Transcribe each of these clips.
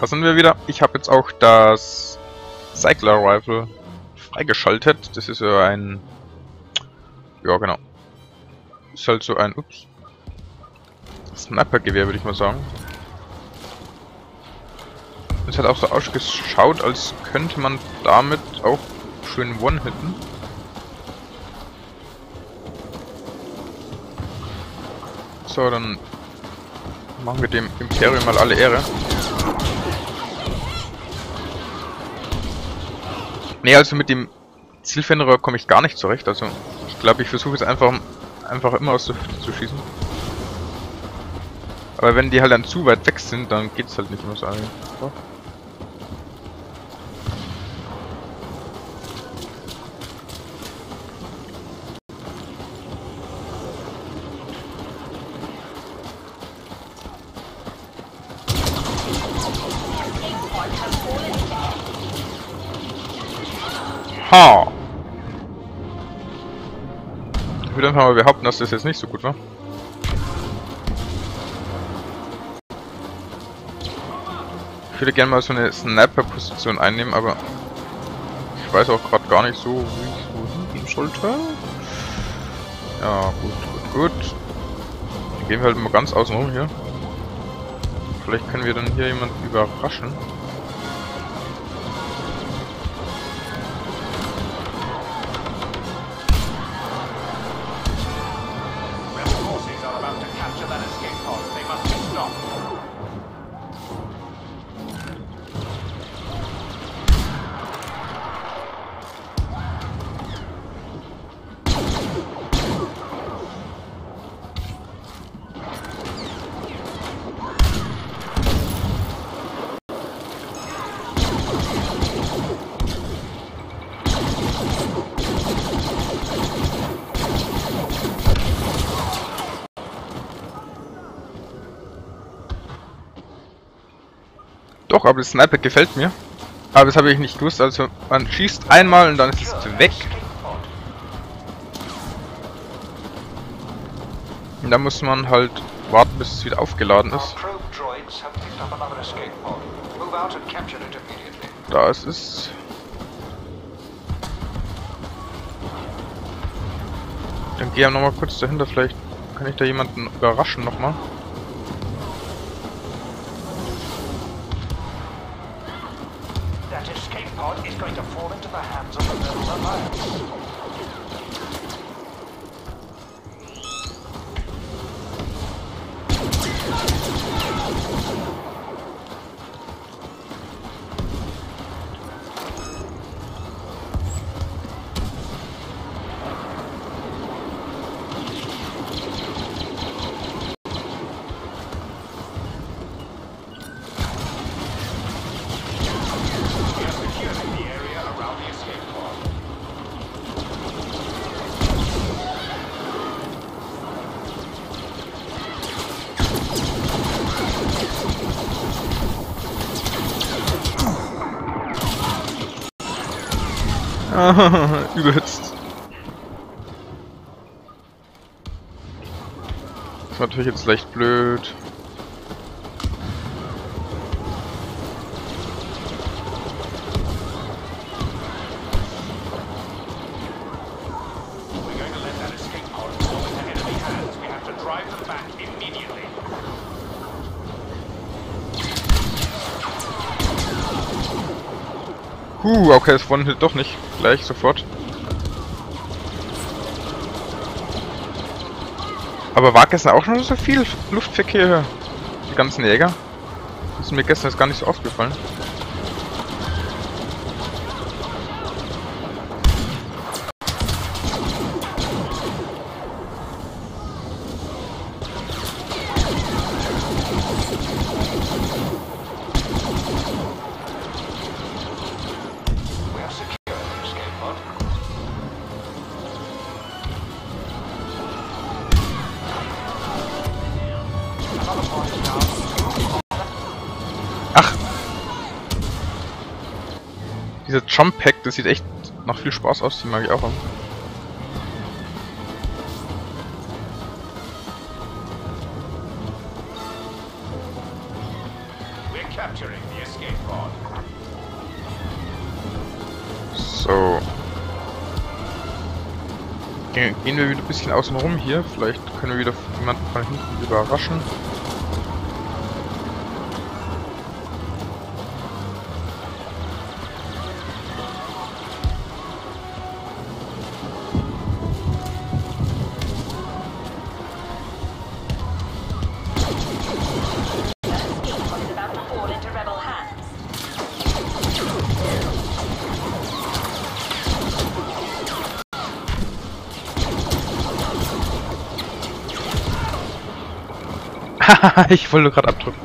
Da sind wir wieder. Ich habe jetzt auch das Cycler-Rifle freigeschaltet. Das ist ja ein... Ja, genau. Ist halt so ein... Ups. Sniper-Gewehr, würde ich mal sagen. Es hat auch so ausgeschaut, als könnte man damit auch schön one-hitten. So, dann machen wir dem Imperium mal alle Ehre. Ne, also mit dem Zielfernrohr komme ich gar nicht zurecht. Also, ich glaube, ich versuche jetzt einfach immer aus der Hüfte zu schießen. Aber wenn die halt dann zu weit weg sind, dann geht's halt nicht immer so einfach. Ha! Ich würde einfach mal behaupten, dass das jetzt nicht so gut war. Ich würde gerne mal so eine Snapper-Position einnehmen, aber ich weiß auch gerade gar nicht so, wie ich wohin sollte. Ja, gut. Dann gehen wir halt mal ganz außen rum hier. Vielleicht können wir dann hier jemanden überraschen. Doch, aber das Sniper gefällt mir. Aber das habe ich nicht gewusst. Also man schießt einmal und dann ist es weg. Und dann muss man halt warten, bis es wieder aufgeladen ist. Da ist es. Dann geh nochmal kurz dahinter. Vielleicht kann ich da jemanden überraschen nochmal. Überhitzt. Das ist natürlich jetzt leicht blöd. Okay, das One-Hit doch nicht. Gleich, sofort. Aber war gestern auch schon so viel Luftverkehr? Die ganzen Jäger? Das ist mir gestern jetzt gar nicht so aufgefallen. Dieser Jump Pack, das sieht echt nach viel Spaß aus, die mag ich auch haben. So. Gehen wir wieder ein bisschen außen rum hier. Vielleicht können wir wieder jemanden von hinten überraschen. Haha, ich wollte gerade abdrücken.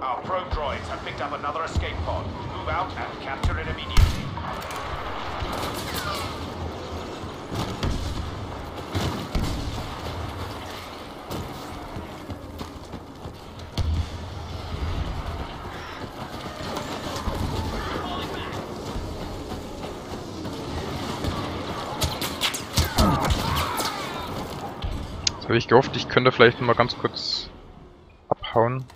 Our probe droids have picked up another escape pod. Move out and capture it immediately. Jetzt habe ich gehofft, ich könnte vielleicht mal ganz kurz abhauen.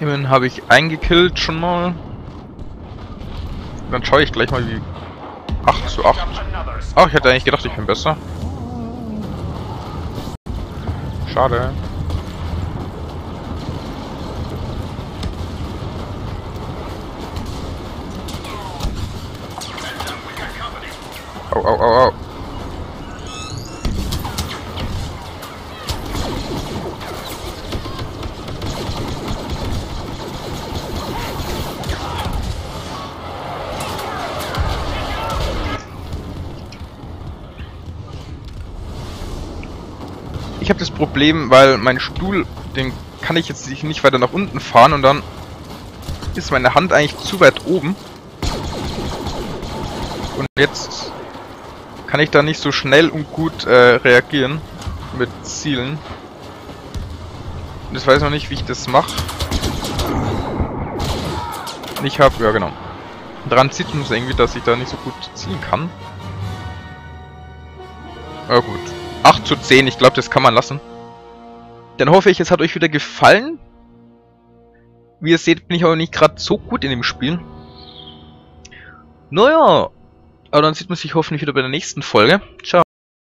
Immerhin habe ich eingekillt schon mal. Dann schaue ich gleich mal wie 8 zu 8. Ach, ich hätte eigentlich gedacht, ich bin besser. Schade. Au, au, au, au. Ich habe das Problem, weil mein Stuhl, den kann ich jetzt nicht weiter nach unten fahren und dann ist meine Hand eigentlich zu weit oben. Und jetzt kann ich da nicht so schnell und gut reagieren mit Zielen. Und ich weiß noch nicht, wie ich das mache. Ich habe, ja genau, daran zieht man es irgendwie, dass ich da nicht so gut zielen kann. Ja gut. 8 zu 10, ich glaube, das kann man lassen. Dann hoffe ich, es hat euch wieder gefallen. Wie ihr seht, bin ich auch nicht gerade so gut in dem Spiel. Naja, aber dann sieht man sich hoffentlich wieder bei der nächsten Folge. Ciao.